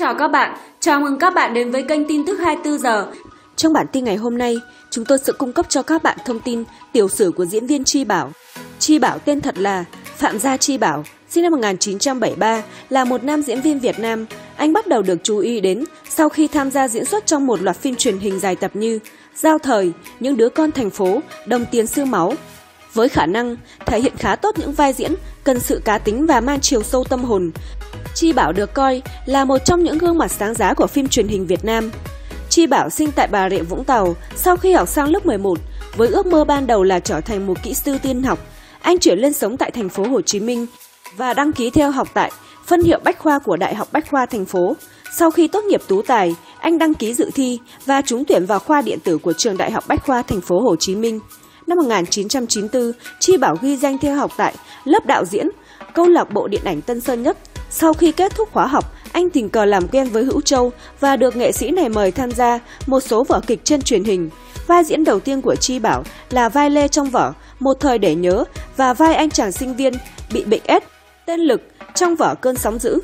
Chào các bạn, chào mừng các bạn đến với kênh tin tức 24h. Trong bản tin ngày hôm nay, chúng tôi sẽ cung cấp cho các bạn thông tin tiểu sử của diễn viên Chi Bảo. Chi Bảo tên thật là Phạm Gia Chi Bảo, sinh năm 1973, là một nam diễn viên Việt Nam. Anh bắt đầu được chú ý đến sau khi tham gia diễn xuất trong một loạt phim truyền hình dài tập như Giao Thời, Những Đứa Con Thành Phố, Đồng Tiền Xương Máu. Với khả năng thể hiện khá tốt những vai diễn cần sự cá tính và mang chiều sâu tâm hồn, Chi Bảo được coi là một trong những gương mặt sáng giá của phim truyền hình Việt Nam. Chi Bảo sinh tại Bà Rịa, Vũng Tàu sau khi học sang lớp 11 với ước mơ ban đầu là trở thành một kỹ sư tiên học. Anh chuyển lên sống tại thành phố Hồ Chí Minh và đăng ký theo học tại phân hiệu Bách Khoa của Đại học Bách Khoa thành phố. Sau khi tốt nghiệp tú tài, anh đăng ký dự thi và trúng tuyển vào khoa điện tử của trường Đại học Bách Khoa thành phố Hồ Chí Minh. Năm 1994, Chi Bảo ghi danh theo học tại lớp đạo diễn, câu lạc bộ điện ảnh Tân Sơn Nhất. Sau khi kết thúc khóa học, anh tình cờ làm quen với Hữu Châu và được nghệ sĩ này mời tham gia một số vở kịch trên truyền hình. Vai diễn đầu tiên của Chi Bảo là vai Lê trong vở Một Thời Để Nhớ và vai anh chàng sinh viên bị bệnh AIDS tên Lực trong vở Cơn Sóng Dữ.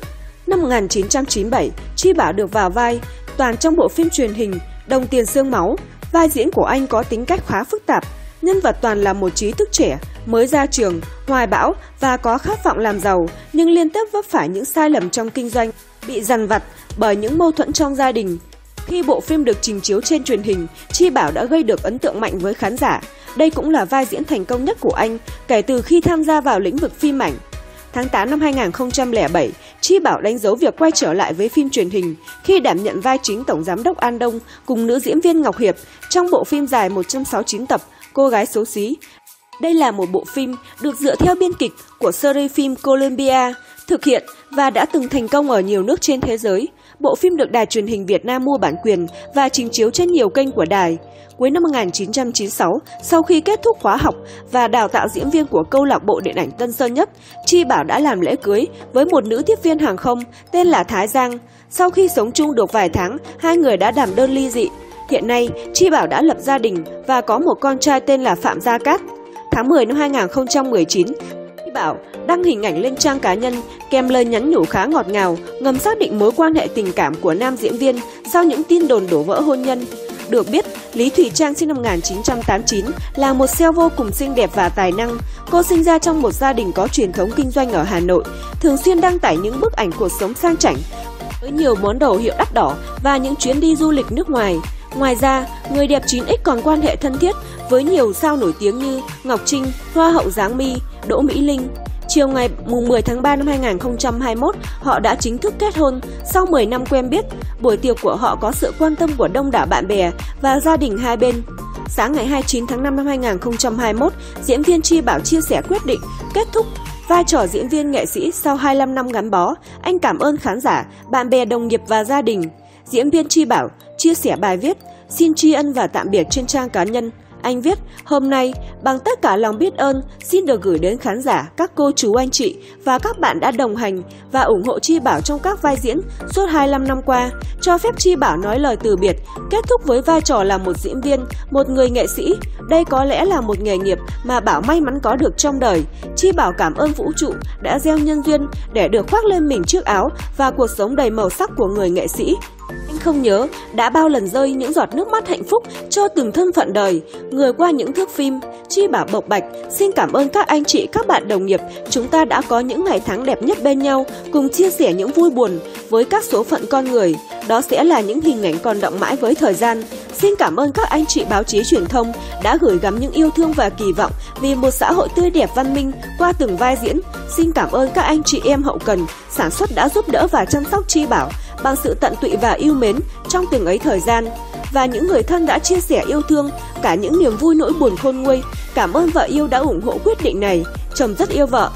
Năm 1997, Chi Bảo được vào vai Toàn trong bộ phim truyền hình Đồng Tiền Xương Máu. Vai diễn của anh có tính cách khá phức tạp. Nhân vật Toàn là một trí thức trẻ, mới ra trường, hoài bão và có khát vọng làm giàu, nhưng liên tiếp vấp phải những sai lầm trong kinh doanh, bị dằn vặt bởi những mâu thuẫn trong gia đình. Khi bộ phim được trình chiếu trên truyền hình, Chi Bảo đã gây được ấn tượng mạnh với khán giả. Đây cũng là vai diễn thành công nhất của anh kể từ khi tham gia vào lĩnh vực phim ảnh. Tháng 8 năm 2007, Chi Bảo đánh dấu việc quay trở lại với phim truyền hình khi đảm nhận vai chính Tổng Giám đốc An Đông cùng nữ diễn viên Ngọc Hiệp trong bộ phim dài 169 tập Cô Gái Xấu Xí. Đây là một bộ phim được dựa theo biên kịch của series phim Colombia, thực hiện và đã từng thành công ở nhiều nước trên thế giới. Bộ phim được Đài truyền hình Việt Nam mua bản quyền và trình chiếu trên nhiều kênh của đài. Cuối năm 1996, sau khi kết thúc khóa học và đào tạo diễn viên của câu lạc bộ điện ảnh Tân Sơn Nhất, Chi Bảo đã làm lễ cưới với một nữ tiếp viên hàng không tên là Thái Giang. Sau khi sống chung được vài tháng, hai người đã đảm đơn ly dị. Hiện nay, Chi Bảo đã lập gia đình và có một con trai tên là Phạm Gia Cát. Tháng 10 năm 2019, Chi Bảo đăng hình ảnh lên trang cá nhân kèm lời nhắn nhủ khá ngọt ngào, ngầm xác định mối quan hệ tình cảm của nam diễn viên sau những tin đồn đổ vỡ hôn nhân. Được biết, Lý Thùy Trang sinh năm 1989 là một siêu vô cùng xinh đẹp và tài năng. Cô sinh ra trong một gia đình có truyền thống kinh doanh ở Hà Nội, thường xuyên đăng tải những bức ảnh cuộc sống sang chảnh với nhiều món đồ hiệu đắt đỏ và những chuyến đi du lịch nước ngoài. Ngoài ra, người đẹp 9X còn quan hệ thân thiết với nhiều sao nổi tiếng như Ngọc Trinh, Hoa hậu Dáng Mi, Đỗ Mỹ Linh. Chiều ngày 10 tháng 3 năm 2021, họ đã chính thức kết hôn sau 10 năm quen biết. Buổi tiệc của họ có sự quan tâm của đông đảo bạn bè và gia đình hai bên. Sáng ngày 29 tháng 5 năm 2021, diễn viên Chi Bảo chia sẻ quyết định kết thúc vai trò diễn viên nghệ sĩ sau 25 năm gắn bó. Anh cảm ơn khán giả, bạn bè, đồng nghiệp và gia đình. Diễn viên Chi Bảo chia sẻ bài viết "Xin tri ân và tạm biệt" trên trang cá nhân. Anh viết: "Hôm nay, bằng tất cả lòng biết ơn, xin được gửi đến khán giả, các cô chú anh chị và các bạn đã đồng hành và ủng hộ Chi Bảo trong các vai diễn suốt 25 năm qua. Cho phép Chi Bảo nói lời từ biệt, kết thúc với vai trò là một diễn viên, một người nghệ sĩ. Đây có lẽ là một nghề nghiệp mà Bảo may mắn có được trong đời. Chi Bảo cảm ơn vũ trụ đã gieo nhân duyên để được khoác lên mình chiếc áo và cuộc sống đầy màu sắc của người nghệ sĩ. Anh không nhớ đã bao lần rơi những giọt nước mắt hạnh phúc cho từng thân phận đời, người qua những thước phim." Chi Bảo bộc bạch: "Xin cảm ơn các anh chị, các bạn đồng nghiệp. Chúng ta đã có những ngày tháng đẹp nhất bên nhau, cùng chia sẻ những vui buồn với các số phận con người. Đó sẽ là những hình ảnh còn đọng mãi với thời gian. Xin cảm ơn các anh chị báo chí truyền thông đã gửi gắm những yêu thương và kỳ vọng vì một xã hội tươi đẹp văn minh qua từng vai diễn. Xin cảm ơn các anh chị em hậu cần, sản xuất đã giúp đỡ và chăm sóc Chi Bảo bằng sự tận tụy và yêu mến trong từng ấy thời gian. Và những người thân đã chia sẻ yêu thương, cả những niềm vui nỗi buồn khôn nguôi. Cảm ơn vợ yêu đã ủng hộ quyết định này. Chồng rất yêu vợ."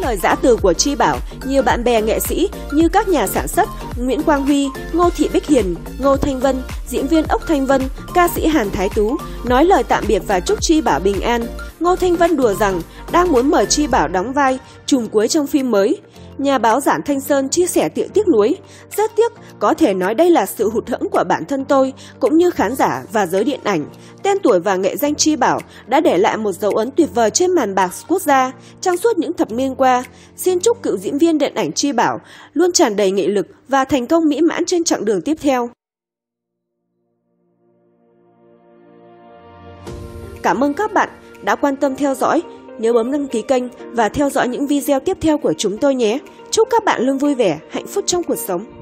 Lời giã từ của Chi Bảo, nhiều bạn bè nghệ sĩ như các nhà sản xuất Nguyễn Quang Huy, Ngô Thị Bích Hiền, Ngô Thanh Vân, diễn viên Ốc Thanh Vân, ca sĩ Hàn Thái Tú nói lời tạm biệt và chúc Chi Bảo bình an. Ngô Thanh Vân đùa rằng đang muốn mời Chi Bảo đóng vai trùm cuối trong phim mới. Nhà báo Giản Thanh Sơn chia sẻ tiếc nuối, rất tiếc, có thể nói đây là sự hụt hẫng của bản thân tôi, cũng như khán giả và giới điện ảnh. Tên tuổi và nghệ danh Chi Bảo đã để lại một dấu ấn tuyệt vời trên màn bạc quốc gia trong suốt những thập niên qua. Xin chúc cựu diễn viên điện ảnh Chi Bảo luôn tràn đầy nghị lực và thành công mỹ mãn trên chặng đường tiếp theo. Cảm ơn các bạn đã quan tâm theo dõi. Nhớ bấm đăng ký kênh và theo dõi những video tiếp theo của chúng tôi nhé. Chúc các bạn luôn vui vẻ, hạnh phúc trong cuộc sống.